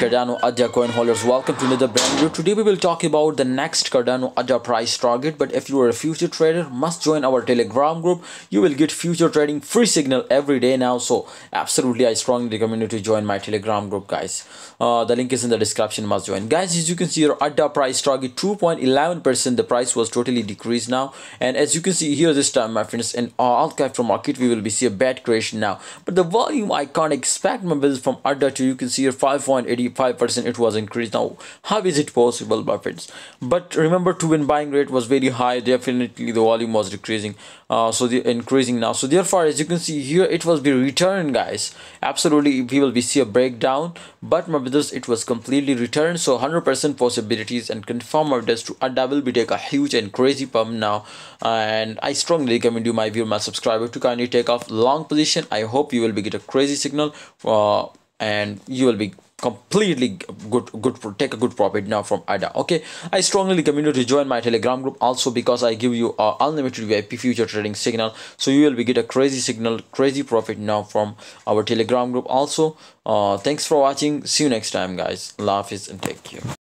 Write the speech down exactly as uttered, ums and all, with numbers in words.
Cardano A D A coin holders, welcome to another brand video. Today we will talk about the next Cardano A D A price target, but if you are a future trader, must join our Telegram group. You will get future trading free signal every day now, so absolutely I strongly recommend you to join my Telegram group, guys. Uh, the link is in the description, must join. Guys, as you can see, your A D A price target two point one one percent, the price was totally decreased now, and as you can see here this time, my friends, in our crypto market we will be see a bad creation now, but the volume I can't expect my business from A D A to, you can see here five point eight five percent it was increased now. How is it possible, my friends? But remember, to win buying rate was very high, definitely the volume was decreasing, uh, so the increasing now, so therefore as you can see here it was be returned, guys. Absolutely we will be see a breakdown, but my brothers, it was completely returned, so one hundred percent possibilities and confirm of this to A D A will be take a huge and crazy pump now, and I strongly recommend you, my viewer, my subscriber, to kindly take off long position. I hope you will be get a crazy signal uh, and you will be completely good good take a good profit now from A D A. Okay, I strongly recommend you to join my Telegram group also, because I give you uh, unlimited V I P future trading signal, so you will be get a crazy signal, crazy profit now from our Telegram group also. Uh, thanks for watching, see you next time, guys. Love is and take care.